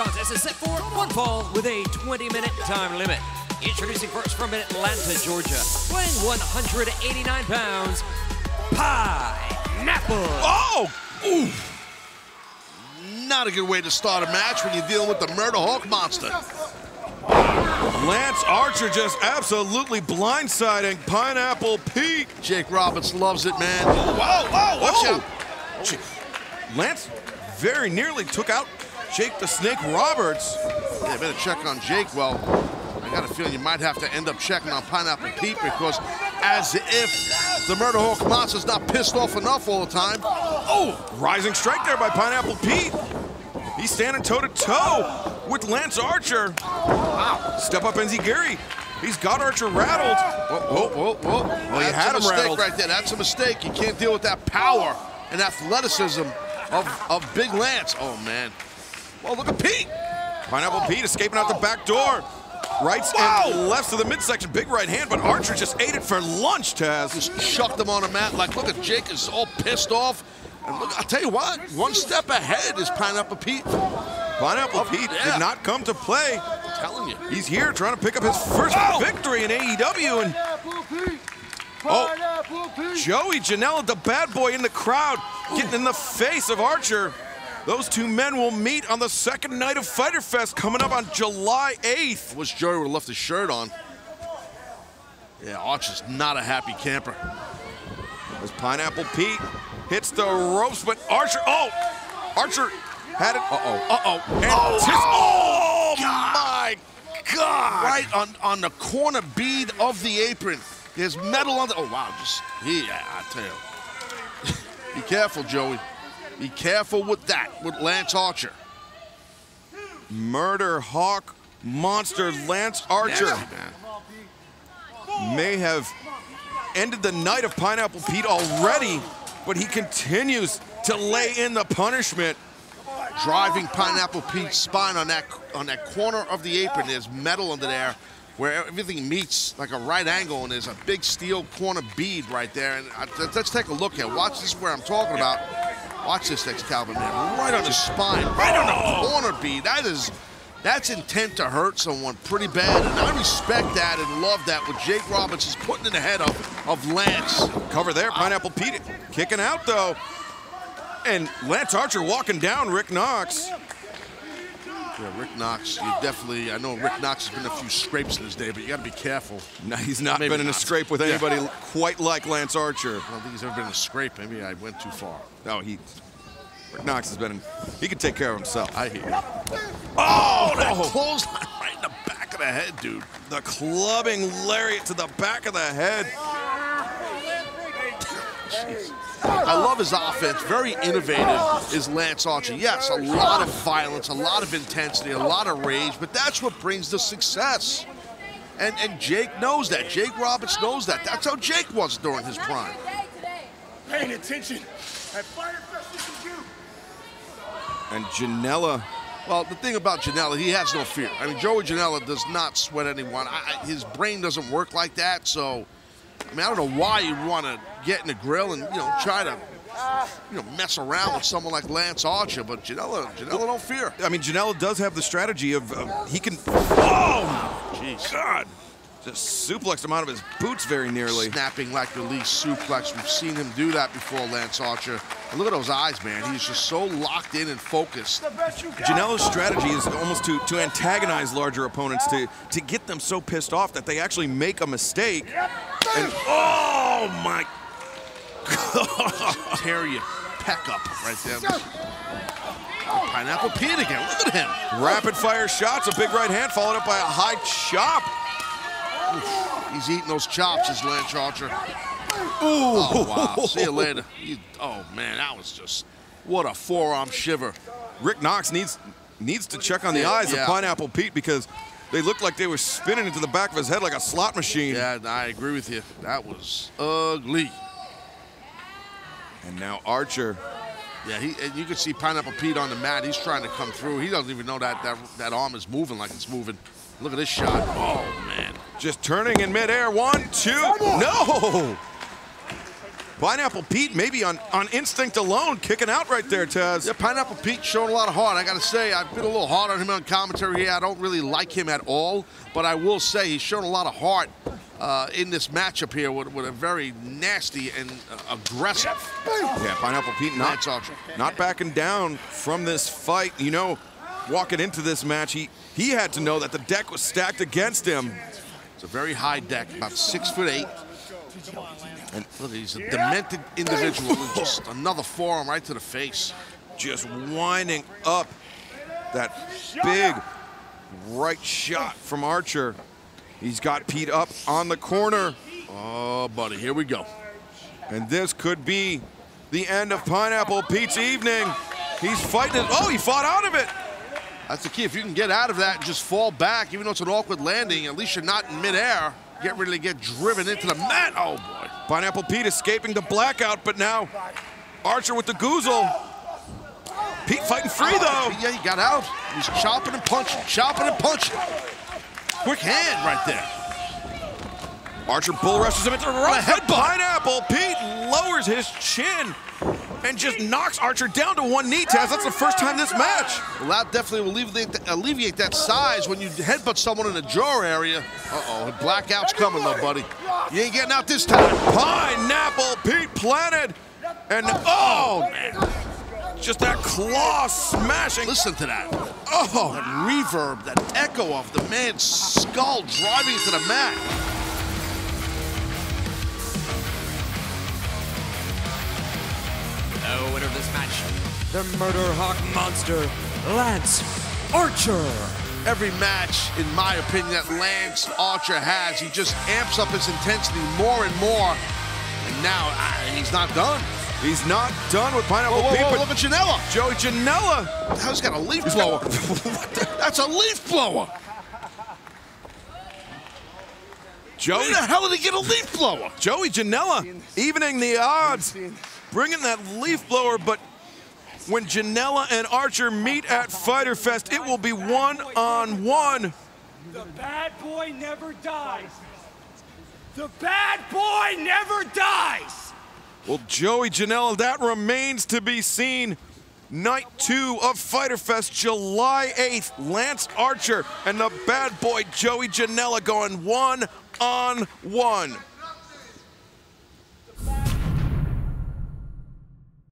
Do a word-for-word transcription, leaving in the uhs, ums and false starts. contest is set for one fall with a twenty minute time limit. Introducing first from Atlanta, Georgia, weighing one hundred eighty-nine pounds, Pineapple. Oh! Oof! Not a good way to start a match when you're dealing with the Murder Hawk monster. Lance Archer just absolutely blindsiding Pineapple Pete. Jake Roberts loves it, man. Whoa, whoa, watch out. Oh. Lance very nearly took out Jake the Snake Roberts. Yeah, better check on Jake. Well, I got a feeling you might have to end up checking on Pineapple Pete, because as if the Murder Hawk monster's not pissed off enough all the time. Oh, rising strike there by Pineapple Pete. He's standing toe-to-toe with Lance Archer. Wow. Step up Enzy Gary. He's got Archer rattled. Whoa, whoa, whoa, whoa. Well, you had him rattled. That's a mistake right there. That's a mistake. You can't deal with that power and athleticism of, of Big Lance. Oh, man. Well, look at Pete. Pineapple Pete escaping out the back door. Rights wow. and lefts to the midsection. Big right hand, but Archer just ate it for lunch, Taz. Just chucked him on a mat. Like, look at Jake is all pissed off. And look, I'll tell you what, one step ahead is Pineapple Pete. Pineapple Pete yeah. did not come to play. I'm telling you. He's here trying to pick up his first oh. victory in A E W. And Pineapple Pete. Pineapple Pete. Oh, Joey Janela, the bad boy in the crowd, getting in the face of Archer. Those two men will meet on the second night of Fyter Fest coming up on July eighth. I wish Joey would have left his shirt on. Yeah, Archer's not a happy camper. There's Pineapple Pete. Hits the ropes, but Archer, oh! Archer. Had it. Uh-oh. Uh-oh. Oh, oh, oh my God. Right on, on the corner bead of the apron. There's metal on the, oh, wow. Just, yeah, I tell you. Be careful, Joey. Be careful with that, with Lance Archer. Murder Hawk monster Lance Archer. Nasty, man. May have ended the night of Pineapple Pete already, but he continues to lay in the punishment. Driving Pineapple Pete's spine on that on that corner of the apron. There's metal under there where everything meets like a right angle, and there's a big steel corner bead right there. And I, let's take a look here. Watch this where I'm talking about. Watch this, Excalibur man. Right on the spine, right on the corner bead. That is, that's intent to hurt someone pretty bad. And I respect that and love that what Jake Roberts is putting in the head of, of Lance. Cover there, Pineapple Pete kicking out though. And Lance Archer walking down Rick Knox. Yeah, Rick Knox, you definitely, I know Rick Knox has been in a few scrapes in his day, but you gotta be careful. No, he's not Maybe been in not. a scrape with anybody yeah. quite like Lance Archer. I don't think he's ever been in a scrape. Maybe I went too far. No, he, Rick Knox has been, in, he can take care of himself. I hear you. Oh, that oh. clothesline right in the back of the head, dude. The clubbing lariat to the back of the head. Jeez. I love his offense, very innovative is Lance Archer. Yes, a lot of violence, a lot of intensity, a lot of rage, but that's what brings the success. And, and Jake knows that. Jake Roberts knows that. That's how Jake was during his prime. Paying attention at Fyter Fest you. And Janela. Well, the thing about Janela, he has no fear. I mean, Joey Janela does not sweat anyone. I, I, his brain doesn't work like that, so I mean, I don't know why you want to get in the grill and, you know, try to, you know, mess around with someone like Lance Archer, but Janela, Janela don't fear. I mean, Janela does have the strategy of, uh, he can, oh, jeez. God. Just suplexed him out of his boots very nearly. Snapping like the lead suplex. We've seen him do that before, Lance Archer. And look at those eyes, man. He's just so locked in and focused. Janela's strategy is almost to, to antagonize larger opponents, to, to get them so pissed off that they actually make a mistake. And, oh, my God. Tear your peck up right there. Pineapple Pete again. Look at him. Rapid fire shots, a big right hand followed up by a high chop. Oof, he's eating those chops, is Lance Archer. Ooh. Oh, wow. See you later. You, oh, man, that was just, what a forearm shiver. Rick Knox needs needs to check on the eyes yeah. of Pineapple Pete, because they looked like they were spinning into the back of his head like a slot machine. Yeah, I agree with you. That was ugly. And now Archer. Yeah, he, and you can see Pineapple Pete on the mat. He's trying to come through. He doesn't even know that, that, that arm is moving like it's moving. Look at this shot. Oh, man. Just turning in midair. One, two. No! Pineapple Pete maybe on, on instinct alone, kicking out right there, Taz. Yeah, Pineapple Pete showed a lot of heart. I got to say, I've been a little hard on him on commentary here. I don't really like him at all, but I will say he's shown a lot of heart uh, in this matchup here with, with a very nasty and uh, aggressive. Yeah, Pineapple Pete not, not backing down from this fight. You know, walking into this match, he, he had to know that the deck was stacked against him. It's a very high deck, about six foot eight. And look, he's a demented individual. Just another forearm right to the face. Just winding up that big right shot from Archer. He's got Pete up on the corner. Oh, buddy, here we go. And this could be the end of Pineapple Pete's evening. He's fighting it. Oh, he fought out of it. That's the key. If you can get out of that and just fall back, even though it's an awkward landing, at least you're not in midair. Get ready to get driven into the mat. Oh, boy. Pineapple Pete escaping the blackout, but now Archer with the goozle. Pete fighting free, though. Yeah, he got out. He's chopping and punching, chopping and punching. Quick hand right there. Archer bull rushes him into the right head. Pineapple Pete lowers his chin and just knocks Archer down to one knee, Taz. That's the first time this match. Well, that definitely will alleviate, th alleviate that size when you headbutt someone in the jaw area. Uh-oh, blackout's coming though, buddy. You ain't getting out this time. Pineapple Pete planted, and oh, man. Just that claw smashing. Listen to that. Oh, that reverb, that echo off the man's skull driving to the mat. Winner of this match, the Murder Hawk Monster, Lance Archer. Every match, in my opinion, that Lance Archer has, he just amps up his intensity more and more. And now uh, he's not done. He's not done with Pineapple Pete. Look at Janela. Joey Janela. He's got a leaf blower. That's a leaf blower. Joey. Where the hell did he get a leaf blower? Joey Janela, evening the odds. Bringing that leaf blower, but when Janela and Archer meet at Fyter Fest, it will be one-on-one. The bad boy never dies. The bad boy never dies. Well, Joey Janela, that remains to be seen. Night two of Fyter Fest, July eighth. Lance Archer and the bad boy Joey Janela going one-on-one.